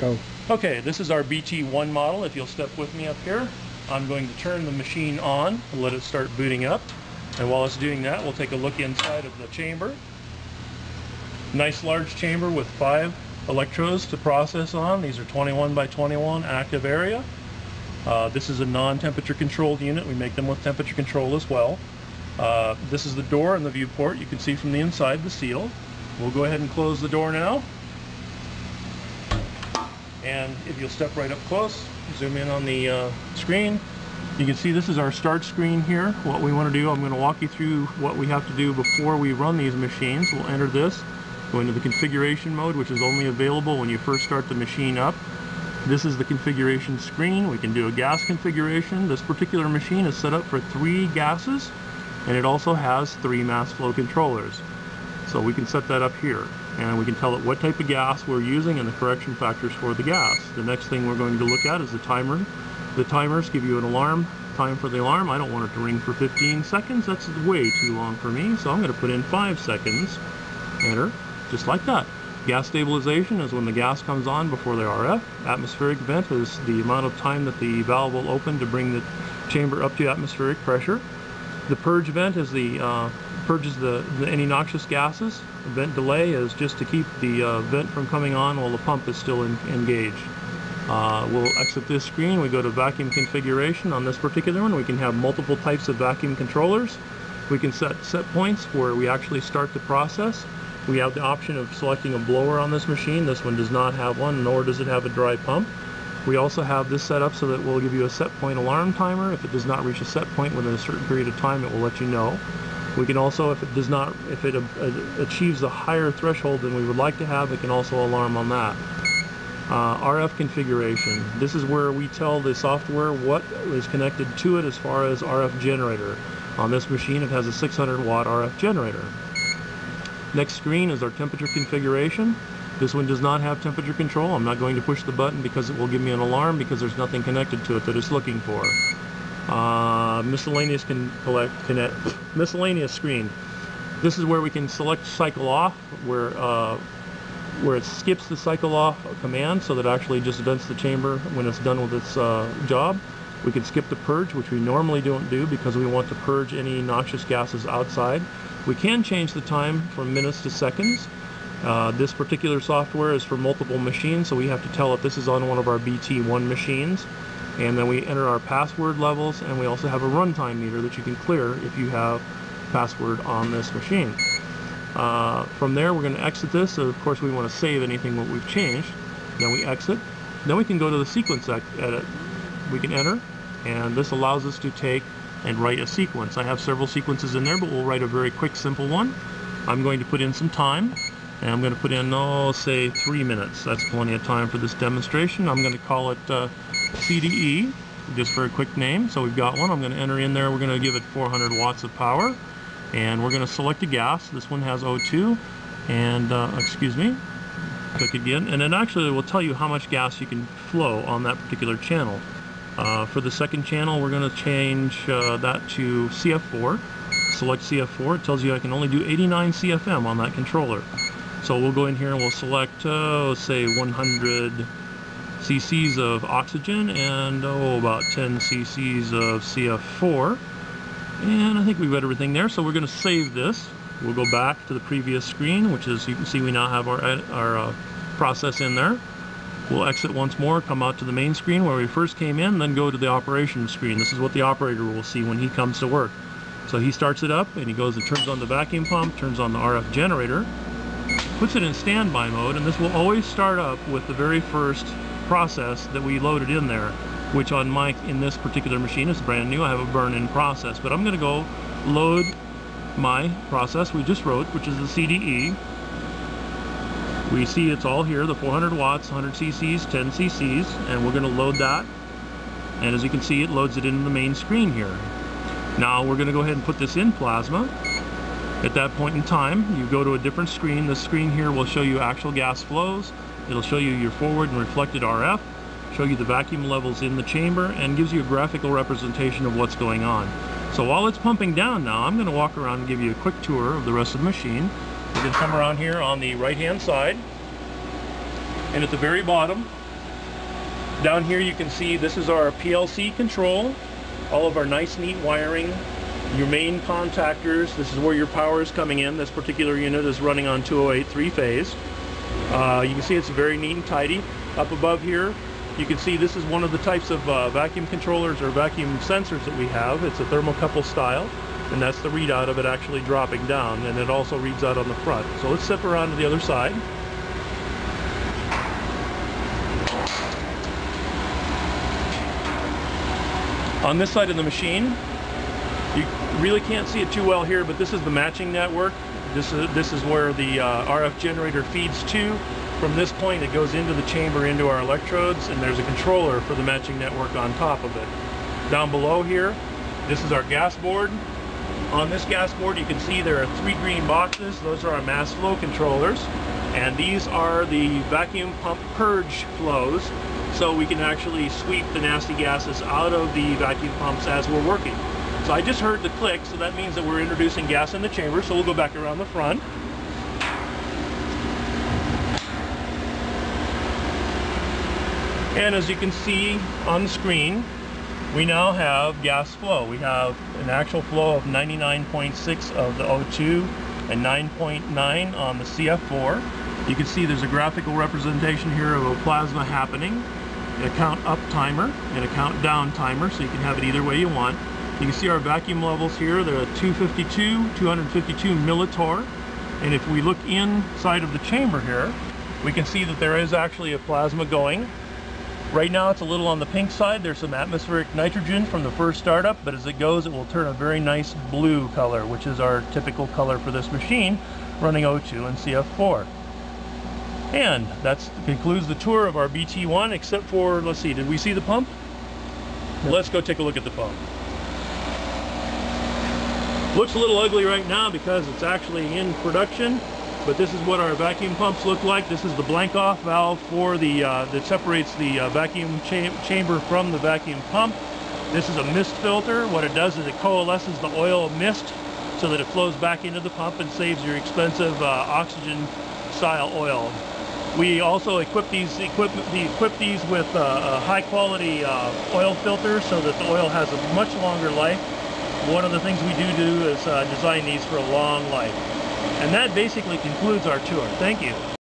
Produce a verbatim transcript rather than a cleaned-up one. go. Okay, this is our B T one model. If you'll step with me up here, I'm going to turn the machine on and let it start booting up. And while it's doing that, we'll take a look inside of the chamber. Nice large chamber with five electrodes to process on. These are twenty-one by twenty-one active area. Uh, this is a non-temperature controlled unit. We make them with temperature control as well. Uh, this is the door and the viewport. You can see from the inside the seal. We'll go ahead and close the door now. And if you'll step right up close, zoom in on the uh, screen, you can see this is our start screen here. What we want to do, I'm going to walk you through what we have to do before we run these machines. We'll enter this, go into the configuration mode, which is only available when you first start the machine up. This is the configuration screen. We can do a gas configuration. This particular machine is set up for three gases, and it also has three mass flow controllers. So we can set that up here, and we can tell it what type of gas we're using and the correction factors for the gas. The next thing we're going to look at is the timer. The timers give you an alarm, time for the alarm. I don't want it to ring for fifteen seconds. That's way too long for me, so I'm going to put in five seconds. Enter, just like that. Gas stabilization is when the gas comes on before the R F. Atmospheric vent is the amount of time that the valve will open to bring the chamber up to atmospheric pressure. The purge vent is the uh, purges the, the any noxious gases. Vent delay is just to keep the uh, vent from coming on while the pump is still in, engaged. Uh, we'll exit this screen. We go to vacuum configuration. On this particular one, we can have multiple types of vacuum controllers. We can set set points where we actually start the process. We have the option of selecting a blower on this machine. This one does not have one, nor does it have a dry pump. We also have this set up so that we'll give you a set point alarm timer. If it does not reach a set point within a certain period of time, it will let you know. We can also, if it does not, if it achieves a higher threshold than we would like to have, it can also alarm on that. Uh, R F configuration. This is where we tell the software what is connected to it as far as R F generator. On this machine, it has a six hundred watt R F generator. Next screen is our temperature configuration. This one does not have temperature control. I'm not going to push the button because it will give me an alarm because there's nothing connected to it that it's looking for. Uh, miscellaneous can collect, connect, miscellaneous screen. This is where we can select cycle off, where uh, where it skips the cycle off command so that it actually just vents the chamber when it's done with its uh, job. We can skip the purge, which we normally don't do because we want to purge any noxious gases outside. We can change the time from minutes to seconds. Uh, this particular software is for multiple machines, so we have to tell it this is on one of our B T one machines. And then we enter our password levels, and we also have a runtime meter that you can clear if you have password on this machine. Uh, from there, we're going to exit this. So of course, we want to save anything that we've changed. Then we exit. Then we can go to the sequence edit. We can enter, and this allows us to take and write a sequence. I have several sequences in there, but we'll write a very quick, simple one. I'm going to put in some time. And I'm going to put in, oh, say three minutes. That's plenty of time for this demonstration. I'm going to call it uh, C D E, just for a quick name. So we've got one. I'm going to enter in there. We're going to give it four hundred watts of power. And we're going to select a gas. This one has O two. And, uh, excuse me, click again. And then actually it will tell you how much gas you can flow on that particular channel. Uh, for the second channel, we're going to change uh, that to C F four. Select C F four. It tells you I can only do eighty-nine C F M on that controller. So we'll go in here and we'll select, uh, say, one hundred cc's of oxygen and, oh, about ten cc's of C F four. And I think we've got everything there, so we're going to save this. We'll go back to the previous screen, which is, you can see we now have our, our uh, process in there. We'll exit once more, come out to the main screen where we first came in, then go to the operation screen. This is what the operator will see when he comes to work. So he starts it up, and he goes and turns on the vacuum pump, turns on the R F generator, puts it in standby mode, and this will always start up with the very first process that we loaded in there, which on my, in this particular machine is brand new. I have a burn-in process, but I'm going to go load my process we just wrote, which is the C D E. We see it's all here, the four hundred watts, one hundred cc's, ten cc's, and we're going to load that. And as you can see, it loads it into the main screen here. Now we're going to go ahead and put this in plasma. At that point in time, you go to a different screen. This screen here will show you actual gas flows. It'll show you your forward and reflected R F, show you the vacuum levels in the chamber, and gives you a graphical representation of what's going on. So while it's pumping down now, I'm going to walk around and give you a quick tour of the rest of the machine. You can come around here on the right-hand side, and at the very bottom, Down here you can see this is our P L C control, all of our nice neat wiring, your main contactors. This is where your power is coming in. This particular unit is running on two oh eight three-phase. Uh, you can see it's very neat and tidy. Up above here you can see this is one of the types of uh, vacuum controllers or vacuum sensors that we have. It's a thermocouple style, and that's the readout of it actually dropping down, and it also reads out on the front. So let's step around to the other side. On this side of the machine, you really can't see it too well here, but this is the matching network. This is, this is where the uh, R F generator feeds to. From this point it goes into the chamber into our electrodes, and there's a controller for the matching network on top of it. Down below here, this is our gas board. On this gas board you can see there are three green boxes. Those are our mass flow controllers, and these are the vacuum pump purge flows, so we can actually sweep the nasty gases out of the vacuum pumps as we're working. So I just heard the click, so that means that we're introducing gas in the chamber, so we'll go back around the front. And as you can see on the screen, we now have gas flow. We have an actual flow of ninety-nine point six of the O two and nine point nine on the C F four. You can see there's a graphical representation here of a plasma happening, a count up timer and a count down timer, so you can have it either way you want. You can see our vacuum levels here. They're at two fifty-two, two fifty-two millitorr. And if we look inside of the chamber here, we can see that there is actually a plasma going. Right now it's a little on the pink side. There's some atmospheric nitrogen from the first startup, but as it goes it will turn a very nice blue color, which is our typical color for this machine running O two and C F four. And that concludes the tour of our B T one, except for, let's see, did we see the pump? Yep. Let's go take a look at the pump. Looks a little ugly right now because it's actually in production, but this is what our vacuum pumps look like. This is the blank off valve for the uh, that separates the uh, vacuum cha chamber from the vacuum pump. This is a mist filter. What it does is it coalesces the oil mist so that it flows back into the pump and saves your expensive uh, oxygen style oil. We also equip these, equip, equip these with uh, a high quality uh, oil filter so that the oil has a much longer life. One of the things we do do is uh, design these for a long life. And that basically concludes our tour. Thank you.